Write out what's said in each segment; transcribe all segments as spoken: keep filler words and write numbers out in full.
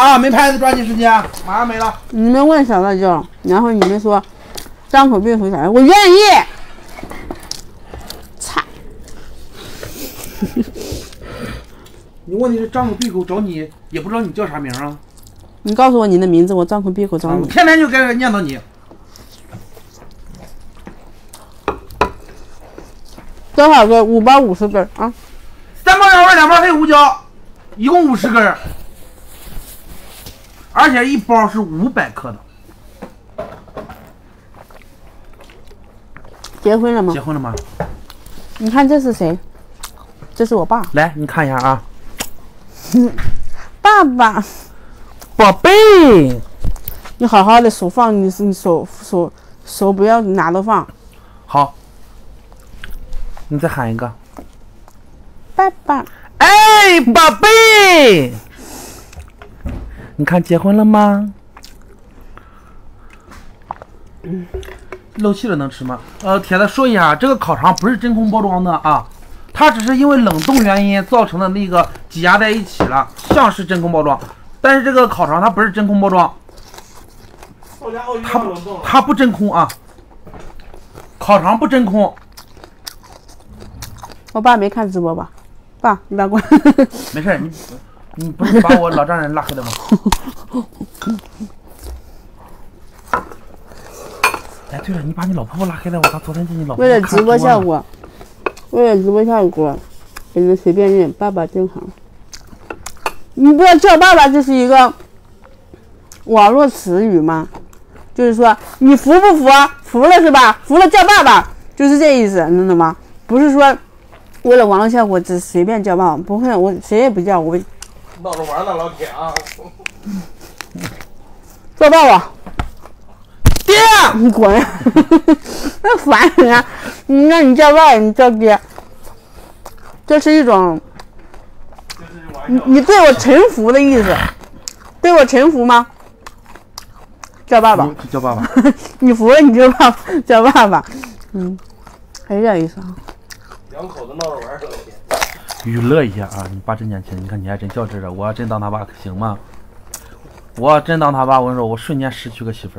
看啊，没拍的抓紧时间，马上没了。你们问小辣椒，然后你们说张口闭口啥？我愿意。菜。你问题是张口闭口找你，也不知道你叫啥名啊。你告诉我你的名字，我张口闭口找你。啊、天天就该念叨你。多少个？五包五十根啊。三包羊肉，两包黑胡椒，一共五十根。 而且一包是五百克的。结婚了吗？结婚了吗？你看这是谁？这是我爸。来，你看一下啊。爸爸，宝贝，你好好的手放，你你手手手不要哪都放。好，你再喊一个。爸爸。哎，宝贝。 你看结婚了吗？嗯，漏气了能吃吗？呃，铁子说一下，这个烤肠不是真空包装的啊，它只是因为冷冻原因造成的那个挤压在一起了，像是真空包装，但是这个烤肠它不是真空包装，它它不真空啊，烤肠不真空。我爸没看直播吧？爸，你别管。没事，你。 你不是把我老丈人拉黑了吗？哎，对了，你把你老婆婆拉黑了，我昨天见你老婆。为了直播效果，为了直播效果，给你们随便念爸爸真好。你不知道叫爸爸这是一个网络词语吗？就是说你服不服？服了是吧？服了叫爸爸，就是这意思，你懂吗？不是说为了网络效果只随便叫爸爸，不会，我谁也不叫我。 闹着玩呢，老铁啊！叫爸爸，爹，你滚！那烦人啊！你让你叫爸爸，你叫爹，这是一种，你你对我臣服的意思，对我臣服吗？叫爸爸，叫爸爸，你服了你就爸爸叫爸爸，嗯，还是这意思啊？两口子闹着玩，老铁。 娱乐一下啊！你爸真年轻，你看你还真较真了。我要真当他爸行吗？我要真当他爸，我跟你说，我瞬间失去个媳妇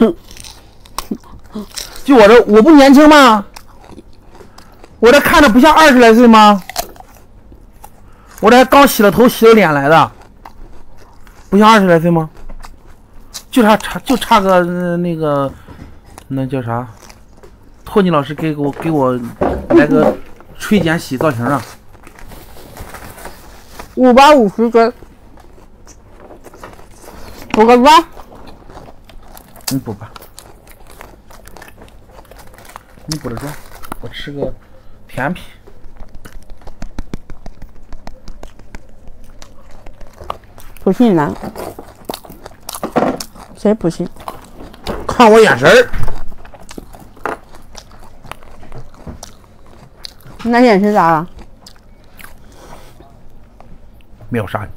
儿。就我这，我不年轻吗？我这看着不像二十来岁吗？我这刚洗了头、洗了脸来的，不像二十来岁吗？就差差就差个、呃、那个，那叫啥？托尼老师给我给我来个。 吹剪洗造型啊，五百五十根，补个吧，你补吧，你补着装，我吃个甜品。不信男，谁不信？看我眼神儿。 你那眼神咋了？秒杀你！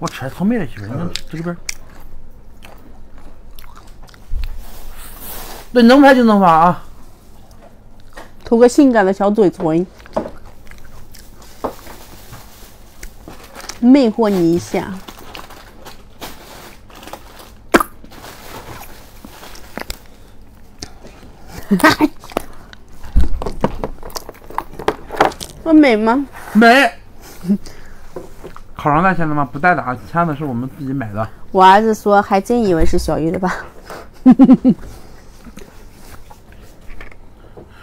我吃点葱白的媳妇，你能这边？对，能拍就能发啊！涂个性感的小嘴唇。 魅惑你一下，我美吗？美。烤肠带钱了吗？不带的啊，签子是我们自己买的。我儿子说，还真以为是小鱼的吧。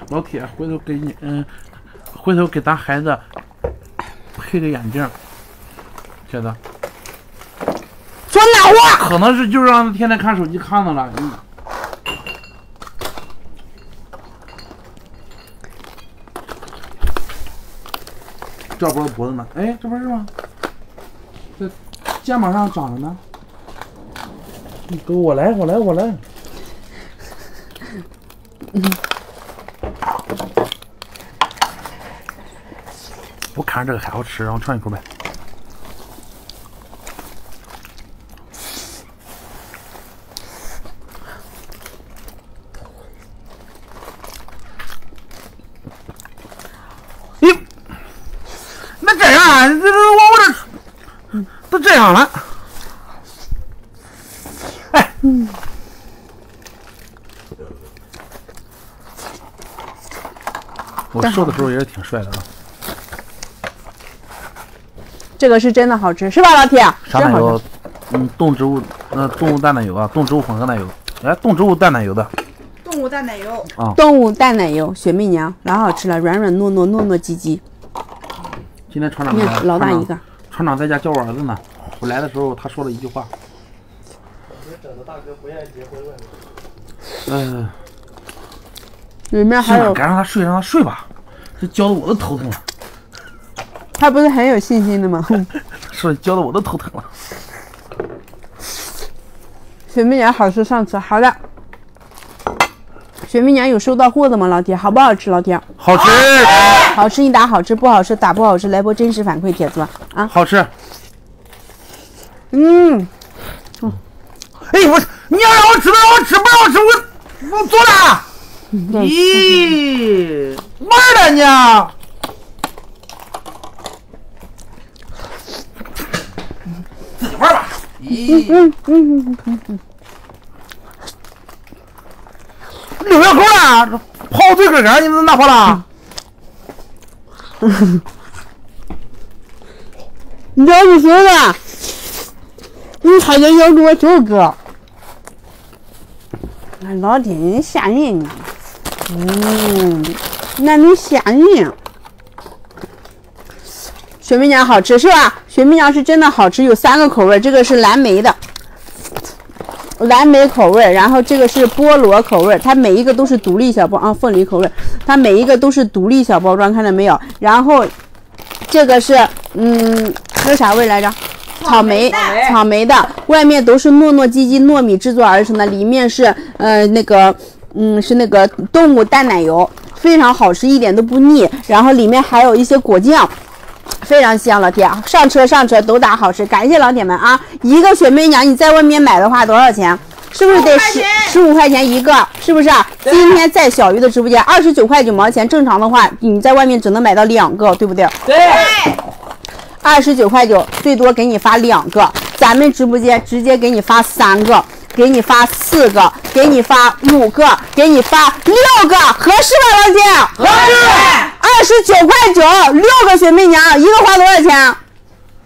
老铁，回头给你，嗯，回头给咱孩子配个眼镜。 觉得说哪话？可能是就让他天天看手机看到了。嗯、这不是脖子吗？哎，这不是吗？这肩膀上长着呢。你给我来，我来，我来。嗯、我看着这个还好吃，然后尝一口呗。这样了。哎，嗯，我瘦的时候也是挺帅的啊。这个是真的好吃，是吧，老铁？啥奶油？嗯，动植物，呃，动物淡奶油啊，动植物混合奶油。哎，动植物淡奶油的。 动物淡奶油啊，动物淡奶油，雪媚娘老好吃了，软软糯糯，糯糯唧唧。今天船长老大一个，船长在家教我儿子呢。我来的时候他说了一句话，我说整的大哥不愿意结婚了。嗯、呃，里面还有，该让他睡让他睡吧，这教的我都头疼了。他不是很有信心的吗？是教的我都头疼了。雪媚娘好吃上吃，好的。 雪媚娘有收到货的吗？老铁，好不好吃？老铁，好吃，好吃你打好吃，不好吃打不好吃。来波真实反馈帖子吧，啊，好吃。嗯，嗯，哎我，你要让我吃不让我吃不让我吃我我走了。咦、嗯，玩了呢？自己玩吧。咦、嗯，嗯嗯嗯嗯 六月口了，泡最根根，你们拿跑了？你这你说的，你还要要给我这个？俺老铁，你吓人呢！嗯，那你吓人。雪媚娘好吃是吧？雪媚娘是真的好吃，有三个口味，这个是蓝莓的。 蓝莓口味，然后这个是菠萝口味，它每一个都是独立小包啊，凤梨口味，它每一个都是独立小包装，看到没有？然后这个是嗯，那啥味来着？草莓，草莓的，外面都是糯糯唧唧糯米制作而成的，里面是呃那个嗯是那个动物淡奶油，非常好吃，一点都不腻，然后里面还有一些果酱。 非常香，老铁，上车上车都打好吃，感谢老铁们啊！一个雪媚娘，你在外面买的话多少钱？是不是得十十五块钱一个？是不是、啊？今天在小鱼的直播间，二十九块九毛钱，正常的话你在外面只能买到两个，对不对？对，二十九块九，最多给你发两个，咱们直播间直接给你发三个，给你发四个，给你发五个，给你发六个，合适吧，老铁？合适。 二十九块九，六个雪媚娘，一个花多少钱？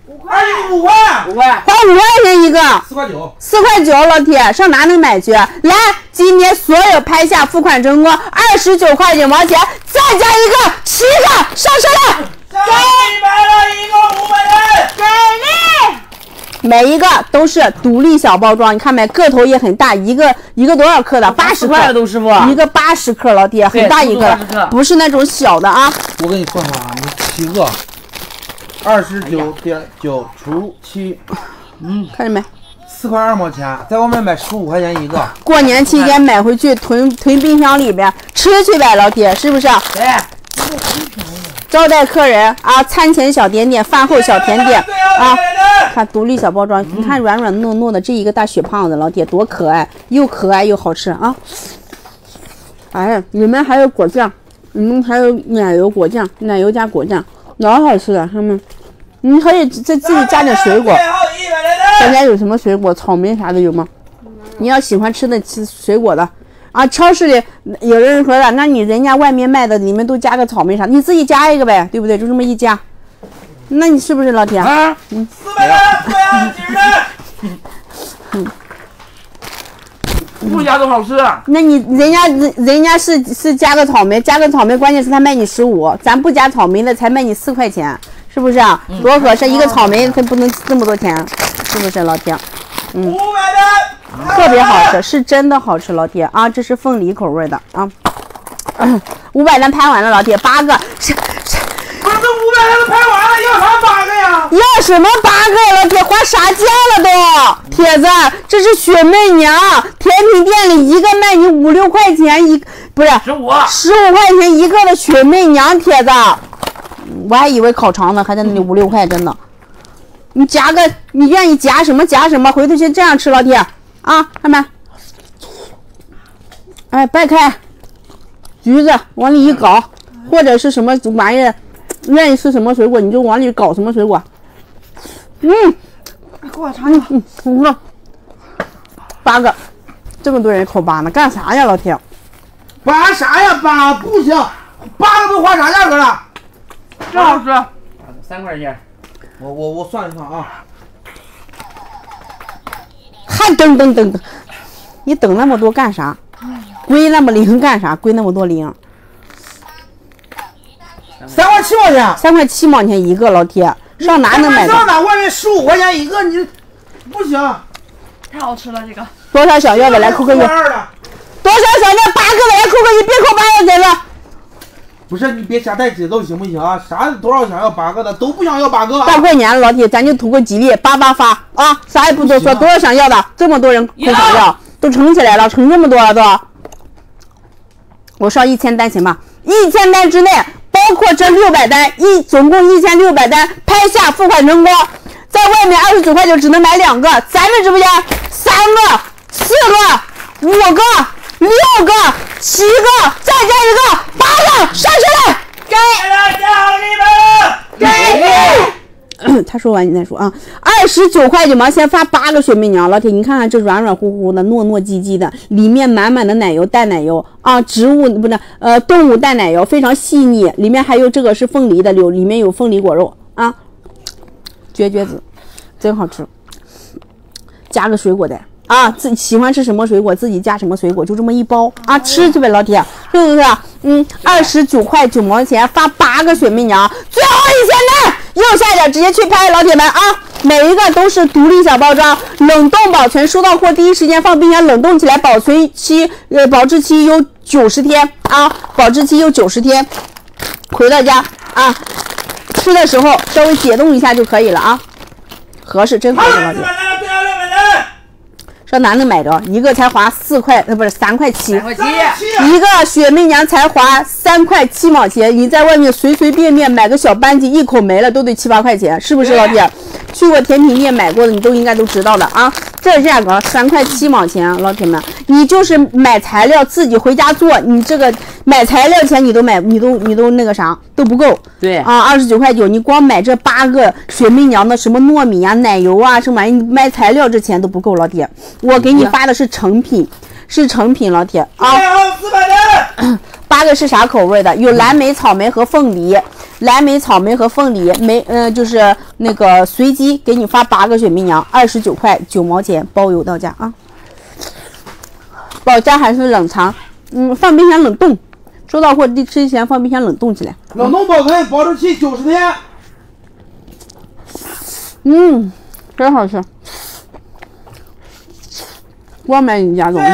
五块，五块，五块，花五块钱一个，四块九，四块九，老铁，上哪里买去？来，今天所有拍下付款成功，二十九块九毛钱，再加一个，七个，上车了，上一百了，一个五百人，给力！ 每一个都是独立小包装，你看没？个头也很大，一个一个多少克的？八十克都师傅，一个八十克，老弟，很大一个，不是那种小的啊。我给你算算啊，你七个，二十九点九除七，嗯，看见没？四块二毛钱，在外面买十五块钱一个。过年期间买回去囤囤冰箱里边吃去呗，老弟，是不是？对。 招待客人啊，餐前小点点，饭后小甜点啊。看独立小包装，你看软软糯糯的，这一个大雪胖子，老铁多可爱，又可爱又好吃啊！哎，里面还有果酱，里面还有奶油果酱，奶油加果酱，老好吃了。他们，你可以再自己加点水果。大家有什么水果？草莓啥的有吗？你要喜欢吃的吃水果的。 啊，超市里有的人说了，那你人家外面卖的里面都加个草莓啥，你自己加一个呗，对不对？就这么一加，那你是不是老铁？啊，嗯，四百人，四百人，嗯，不加都好吃。那你人家人人家是是加个草莓，加个草莓，关键是他卖你十五，咱不加草莓的才卖你四块钱，是不是啊？嗯、多合适，一个草莓它不能这么多钱，是不是老铁？嗯。 特别好吃，是真的好吃，老铁啊！这是凤梨口味的啊。五百单拍完了，老铁八个。不是这五百单都拍完了，要啥八个呀？要什么八个？老铁花啥价了都？铁子，这是雪媚娘甜品店里一个卖你五六块钱一，不是十五十五块钱一个的雪媚娘，铁子，我还以为烤肠呢，还在那里五六块，真的。你夹个，你愿意夹什么夹什么，回头先这样吃，老铁。 啊，看没？哎，掰开，橘子往里一搞，或者是什么玩意儿，愿意吃什么水果你就往里搞什么水果。嗯，给我尝尝。嗯，那八个，这么多人扣八呢，干啥呀，老铁？玩啥呀？八不行，八个都花啥价格了？真好吃，三块钱。我我我算一算啊。还等等等等，你等那么多干啥？归那么零干啥？归那么多零？ 三块七毛钱，三块七毛钱一个，老铁，上哪能买到？上哪外面十五块钱一个，你不行，太好吃了这个。多少小月的来扣个一？多少小月八个的来扣个一，别扣八个姐姐。不是你别瞎带节奏行不行啊？啥多少想要八个的都不想要八个、啊。大过年了，老铁，咱就图个吉利，八八发啊！啥也不多说，啊、多少想要的，这么多人都想要，都盛起来了，盛这么多了都。我上一千单行吧？一千单之内。 包括这六百单，一总共一千六百单，拍下付款成功。在外面二十九块九只能买两个，咱们直播间三个、四个、五个、六个、七个，再加一个八个，上去了！给大家给你！他说完你再说啊。二十九块九毛先发八个雪媚娘，老铁你看看这软软乎乎的、糯糯唧唧的，里面满满的奶油、淡奶油。 啊，植物不是呃，动物淡奶油非常细腻，里面还有这个是凤梨的，有里面有凤梨果肉啊，绝绝子，真好吃。加个水果的啊，自己喜欢吃什么水果自己加什么水果，就这么一包啊，吃去呗，老铁，是不是？嗯，二十九块九毛钱发八个雪媚娘，最后一千单，右下角直接去拍，老铁们啊，每一个都是独立小包装，冷冻保存，收到货第一时间放冰箱冷冻起来，保存期呃保质期有。 九十天啊，保质期有九十天，回到家啊，吃的时候稍微解冻一下就可以了啊，合适，真合适，老铁。上哪能买着？一个才花四块，呃，不是三块七，一个雪媚娘才花三块七毛钱，你在外面随随便便买个小班戟一口没了都得七八块钱，是不是，老铁？去过甜品店买过的你都应该都知道的啊。 这价格三块七毛钱，老铁们，你就是买材料自己回家做，你这个买材料钱你都买，你都你都那个啥都不够。对啊，二十九块九，你光买这八个雪媚娘的什么糯米啊、奶油啊什么玩意，你买材料这钱都不够，老铁。我给你发的是成品，是成品，老铁啊。四百单，八个是啥口味的？有蓝莓、草莓和凤梨。 蓝莓、草莓和凤梨，没，呃，就是那个随机给你发八个雪媚娘，二十九块九毛钱包邮到家啊。保价还是冷藏，嗯，放冰箱冷冻，收到货之前放冰箱冷冻起来。冷冻保存，保质期九十天。嗯，真好吃。光买你家东西。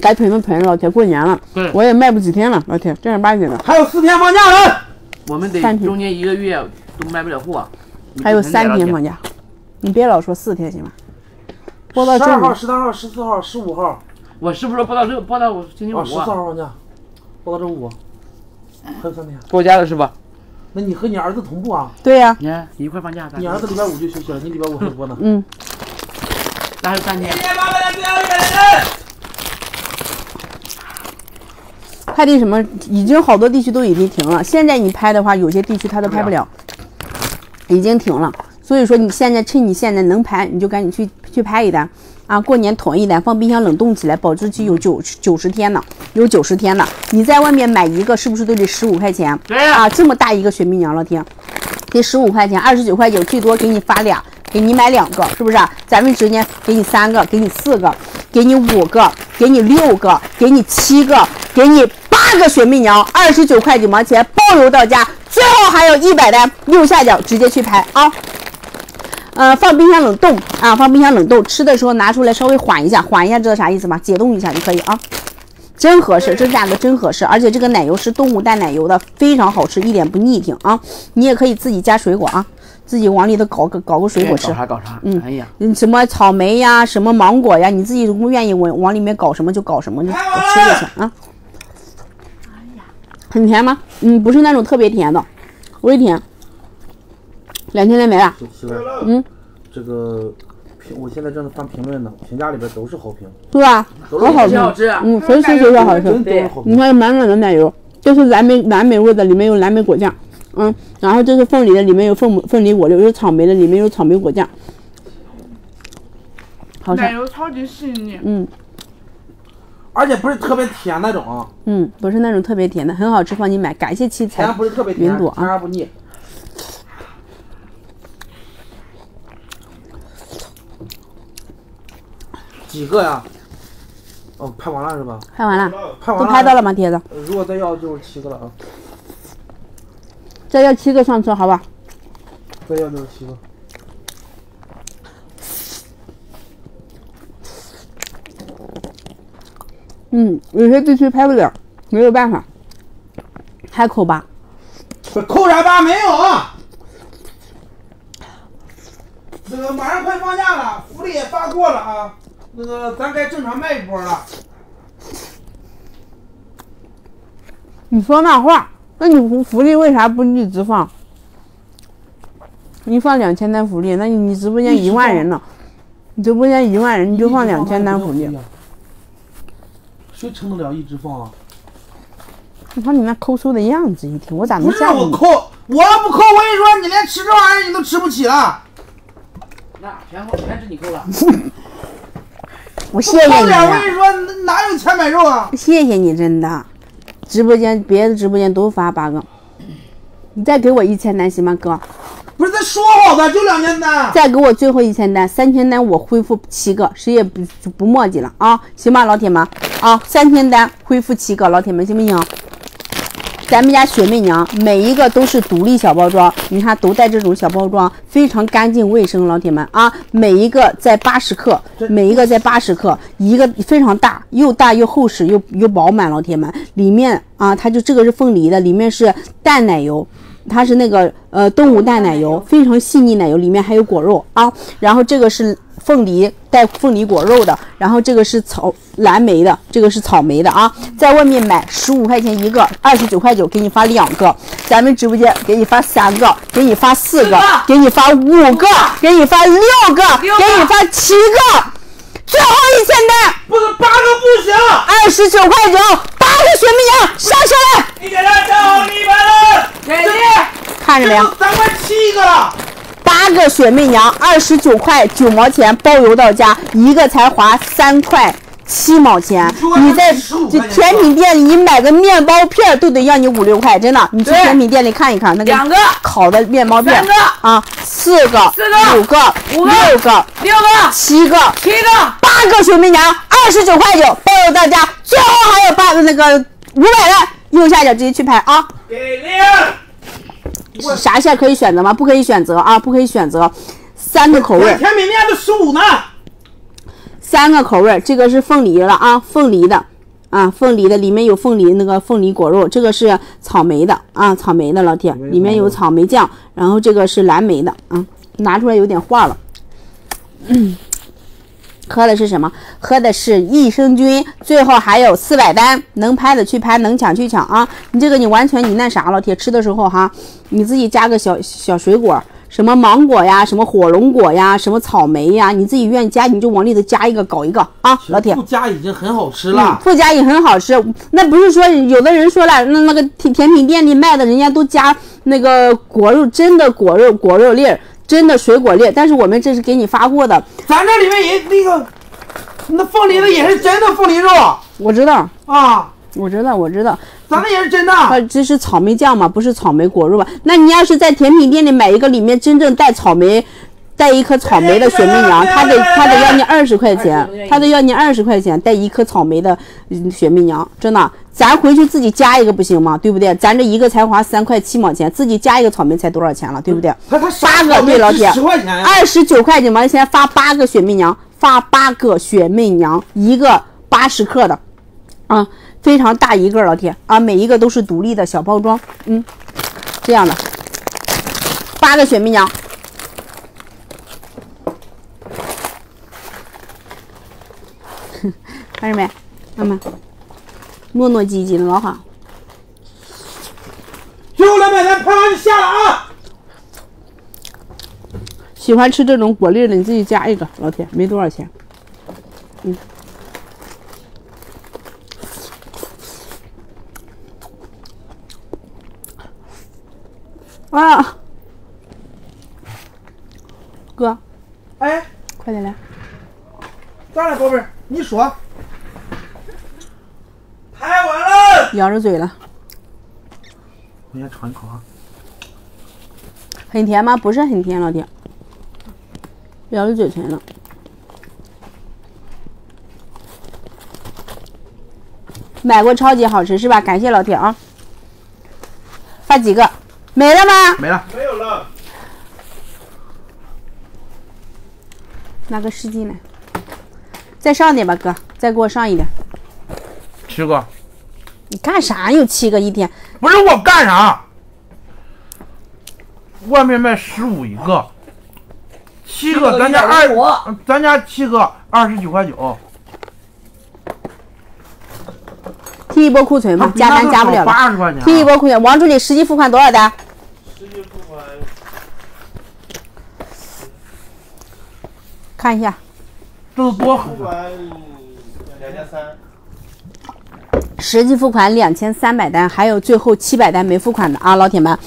该囤的囤，老铁，过年了，我也卖不几天了，老铁，正儿八经的。还有四天放假了。 我们得中间一个月都卖不了货，还有三天放假，你别老说四天行吗？播到十二号、十三号、十四号、十五号，我是不是播到这播到我星期五啊？十四号放假，播到周五，还有三天。过假了是吧？那你和你儿子同步啊？对呀，你看一块放假。你儿子礼拜五就休息了，你礼拜五还播呢。嗯，那还有三天。快递什么已经好多地区都已经停了，现在你拍的话，有些地区它都拍不了，已经停了。所以说你现在趁你现在能拍，你就赶紧去去拍一单啊！过年囤一单，放冰箱冷冻起来，保质期有九九十天呢，有九十天呢。你在外面买一个是不是都得十五块钱？对啊，这么大一个雪媚娘，老铁，得十五块钱，二十九块九，最多给你发俩，给你买两个，是不是、啊？咱们直接给你三个，给你四个，给你五个，给你六个，给你七个，给你。 八个雪媚娘，二十九块九毛钱包邮到家，最后还有一百单，右下角直接去拍啊！呃，放冰箱冷冻啊，放冰箱冷冻，吃的时候拿出来稍微缓一下，缓一下知道啥意思吗？解冻一下就可以啊，真合适，这价格真合适，而且这个奶油是动物淡奶油的，非常好吃，一点不腻挺啊！你也可以自己加水果啊。 自己往里头搞个搞个水果吃，搞啥搞啥，嗯，哎呀，什么草莓呀，什么芒果呀，你自己愿意往往里面搞什么就搞什么，就吃就行啊。哎呀，很甜吗？嗯，不是那种特别甜的，微甜。两千来没了。嗯，这个评，我现在正翻评论呢，评价里边都是好评，是吧？都好吃，好吃，嗯，谁吃谁说好吃。对，你看满满的奶油，这是蓝莓蓝莓味的，里面有蓝莓果酱。 嗯，然后这是凤梨的，里面有凤凤梨果肉；有草莓的，里面有草莓果酱。好吃。奶油超级细腻，嗯，而且不是特别甜那种，嗯，不是那种特别甜的，很好吃，帮你买。感谢七彩云朵，不是特别甜，甜而不腻。 几个呀？哦，拍完了是吧？拍完了，拍完了，都拍到了吗？帖子？如果再要就是七个了啊！再要七个上车，好吧？再要就是七个。嗯，有些地区拍不了，没有办法，还扣八。扣啥八？没有啊。 那个马上快放假了，福利也发过了啊，那个咱该正常卖一波了。你说那话，那你福利为啥不一直放？你放两千单福利，那你直播间一万人了，你直播间一万人你就放两千单福利，谁撑得了一直放啊？你看你那抠搜的样子，一听我咋能吓你？不是我抠，我要不抠，我跟你说，你连吃这玩意儿你都吃不起了。 全扣，全是你扣了。我谢谢你。扣点，我跟你说，哪有钱买肉啊？谢谢你，真的。直播间别的直播间都发八个，你再给我一千单行吗，哥？不是，咱说好的就两千单。再给我最后一千单，三千单我恢复七个，谁也不不墨迹了啊，行吧，老铁们啊，三千单恢复七个，老铁们行不行？ 咱们家雪媚娘每一个都是独立小包装，你看都带这种小包装，非常干净卫生，老铁们啊，每一个在八十克，每一个在八十克，一个非常大，又大又厚实又又饱满，老铁们，里面啊，它就这个是凤梨的，里面是淡奶油，它是那个呃动物淡奶油，非常细腻奶油，里面还有果肉啊，然后这个是。 凤梨带凤梨果肉的，然后这个是草蓝莓的，这个是草莓的啊，在外面买十五块钱一个，二十九块九给你发两个，咱们直播间给你发三个，给你发四个，给你发五个，给你发六个，给你发七个，最后一千单，不是八个不行，二十九块九，八个雪媚娘上车来，你给他站好一百了，看着没有，咱快七个了。 八个雪媚娘，二十九块九毛钱包邮到家，一个才花三块七毛钱。你在这甜品店里，你买个面包片都得要你五六块，真的。你去甜品店里看一看，那个两个烤的面包片，啊，四个，四个，五个，五个，六个，六个，七个，七个，八个雪媚娘，二十九块九包邮到家。最后还有八那个五百的，右下角直接去拍啊。给力！ 啥馅可以选择吗？不可以选择啊！不可以选择，三个口味。甜品店都十五呢。三个口味，这个是凤梨了啊，凤梨的啊，凤梨的里面有凤梨那个凤梨果肉，这个是草莓的啊，草莓的老铁，里面有草莓酱，然后这个是蓝莓的啊，拿出来有点化了。嗯，喝的是什么？喝的是益生菌。最后还有四百单，能拍的去拍，能抢去抢啊！你这个你完全你那啥，老铁，吃的时候哈。 你自己加个小小水果，什么芒果呀，什么火龙果呀，什么草莓呀，你自己愿意加你就往里头加一个，搞一个啊，老铁。不加已经很好吃了，嗯、不加也很好吃。那不是说有的人说了，那那个甜甜品店里卖的，人家都加那个果肉，真的果肉果肉粒儿，真的水果粒。但是我们这是给你发货的，咱这里面也那个，那凤梨的也是真的凤梨肉，我知道啊。 我知道，我知道，咱们也是真的。它这是草莓酱嘛，不是草莓果肉吧？那你要是在甜品店里买一个，里面真正带草莓，带一颗草莓的雪媚娘，它得它得要你二十块钱，它得要你二十块钱带一颗草莓的雪媚娘，真的。咱回去自己加一个不行吗？对不对？咱这一个才花三块七毛钱，自己加一个草莓才多少钱了？对不对？他他八个，对老铁，二十九块九毛钱发八个雪媚娘，发八个雪媚娘，一个八十克的，啊。 非常大一个，老铁啊，每一个都是独立的小包装，嗯，这样的，八个雪媚娘，看着没，妈妈，糯糯唧唧的老好。最后两百单拍完就下了啊！喜欢吃这种果粒的，你自己加一个，老铁，没多少钱，嗯。 啊，哥，哎，快点来！咋了，宝贝儿？你说。太晚了。咬着嘴了。我先尝一口啊。很甜吗？不是很甜，老弟。咬着嘴唇了。 买过超级好吃是吧？感谢老铁啊！发几个？没了吗？没了，没有了。拿个湿巾来，再上点吧，哥，再给我上一点。七个。你干啥？又七个一天？不是我干啥？外面卖十五一个，七个咱家二，咱家七个二十九块九。 踢一波库存嘛，加单加不了了。踢一波库存，王助理实际付款多少单？实际付款，看一下，这是多少？付款两千三。实际付款两千三百单，还有最后七百单没付款的啊，老铁们。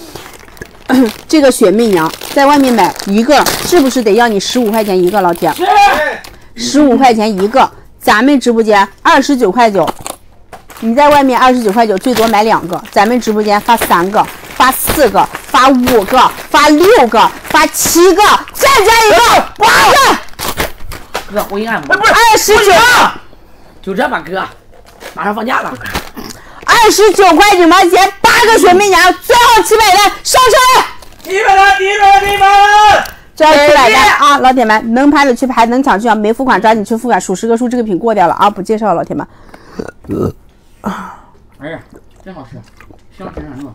这个雪媚娘在外面买一个，是不是得要你十五块钱一个？老铁，十五块钱一个，咱们直播间二十九块九。 你在外面二十九块九，最多买两个，咱们直播间发三个、发四个、发五个、发六个、发七个，再加一个八个。哥，我一按摩。二十九，就这吧，哥，马上放假了。二十九块九毛钱，八个雪媚娘，最后七百单上车。一百单，一百单，一百单。最后七百单啊，老铁们，能拍的去拍，能抢去抢，没付款抓紧去付款。数十个数，这个品过掉了啊，不介绍了，老铁们。呃 哎呀，真好吃，香甜软糯。